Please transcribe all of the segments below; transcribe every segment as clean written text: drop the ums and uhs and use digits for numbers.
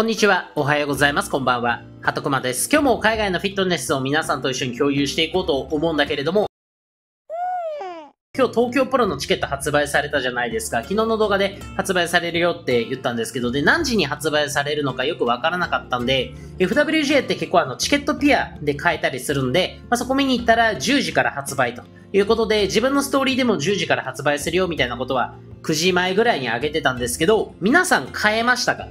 こんにちは。おはようございます。こんばんは。はとくまです。今日も海外のフィットネスを皆さんと一緒に共有していこうと思うんだけれども、今日東京プロのチケット発売されたじゃないですか。昨日の動画で発売されるよって言ったんですけど、で、何時に発売されるのかよくわからなかったんで、FWJ って結構チケットピアで買えたりするんで、そこ見に行ったら10時から発売ということで、自分のストーリーでも10時から発売するよみたいなことは9時前ぐらいに上げてたんですけど、皆さん買えましたか?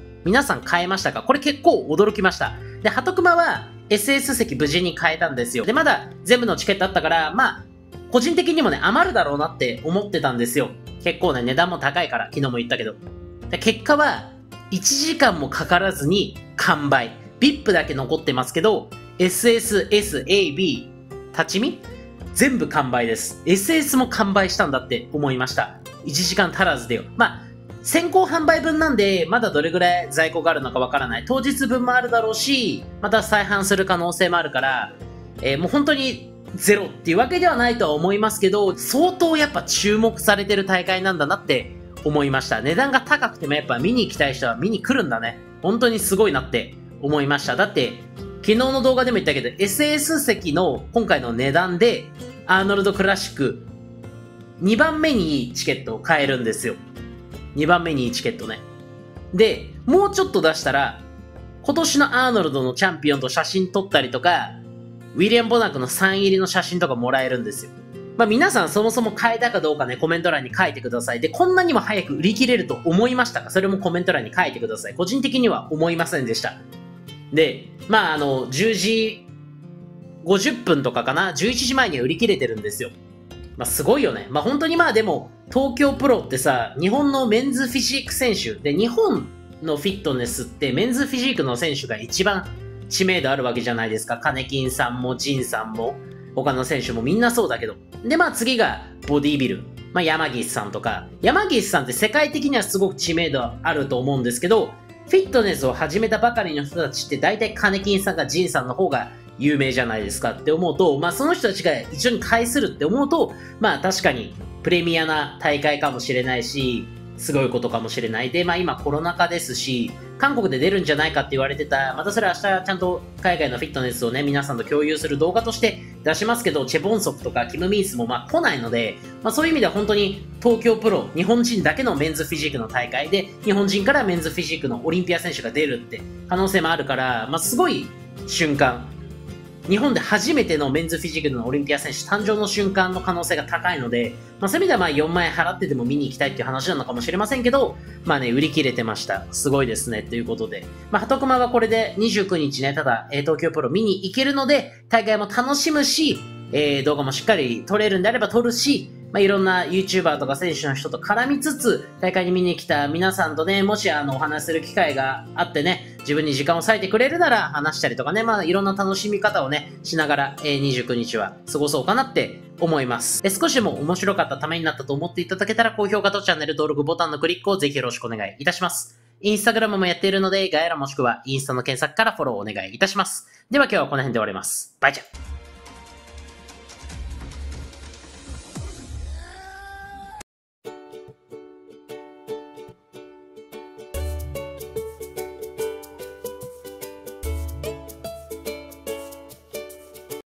これ結構驚きました。で、はとくまは SS 席無事に買えたんですよ。で、まだ全部のチケットあったから、個人的にもね、余るだろうなって思ってたんですよ。結構ね、値段も高いから、昨日も言ったけど。で、結果は、1時間もかからずに完売。VIP だけ残ってますけど、SS、SAB、立ち見全部完売です。SS も完売したんだって思いました。1時間足らずでよ。先行販売分なんで、まだどれぐらい在庫があるのかわからない。当日分もあるだろうし、また再販する可能性もあるから、もう本当にゼロっていうわけではないとは思いますけど、相当やっぱ注目されてる大会なんだなって思いました。値段が高くてもやっぱ見に行きたい人は見に来るんだね。本当にすごいなって思いました。だって、昨日の動画でも言ったけど、SS 席の今回の値段で、アーノルドクラシック2番目にいいチケットを買えるんですよ。2番目にいいチケットね。で、もうちょっと出したら、今年のアーノルドのチャンピオンと写真撮ったりとか、ウィリアム・ボナックのサイン入りの写真とかもらえるんですよ。皆さんそもそも買えたかどうかね、コメント欄に書いてください。で、こんなにも早く売り切れると思いましたか？それもコメント欄に書いてください。個人的には思いませんでした。で、10時50分とかかな、11時前には売り切れてるんですよ。すごいよね。本当にでも、東京プロってさ、日本のメンズフィジーク選手で、日本のフィットネスってメンズフィジークの選手が一番知名度あるわけじゃないですか。カネキンさんもジンさんも他の選手もみんなそうだけど。で、次がボディビル。山岸さんとか。山岸さんって世界的にはすごく知名度あると思うんですけど、フィットネスを始めたばかりの人たちって大体カネキンさんかジンさんの方が有名じゃないですかって思うと、その人たちが一緒に会するって思うと、確かにプレミアな大会かもしれないし、すごいことかもしれない。で、今コロナ禍ですし、韓国で出るんじゃないかって言われてた、それ明日ちゃんと海外のフィットネスをね、皆さんと共有する動画として出しますけど、チェ・ボンソクとかキム・ミンスも来ないので、そういう意味では本当に東京プロ、日本人だけのメンズフィジークの大会で、日本人からメンズフィジークのオリンピア選手が出るって可能性もあるから、すごい瞬間。日本で初めてのメンズフィジークのオリンピア選手誕生の瞬間の可能性が高いので、そういう意味では4万円払ってでも見に行きたいっていう話なのかもしれませんけど、売り切れてました。すごいですね、ということで。はとくまはこれで29日ね、ただ、東京プロ見に行けるので、大会も楽しむし、動画もしっかり撮れるんであれば撮るし、いろんな YouTuber とか選手の人と絡みつつ、大会に見に来た皆さんとね、もしお話しする機会があってね、自分に時間を割いてくれるなら話したりとかね、いろんな楽しみ方をね、しながら、29日は過ごそうかなって思います。少しでも面白かった、ためになったと思っていただけたら、高評価とチャンネル登録ボタンのクリックをぜひよろしくお願いいたします。インスタグラムもやっているので、概要欄もしくはインスタの検索からフォローお願いいたします。では今日はこの辺で終わります。バイチャ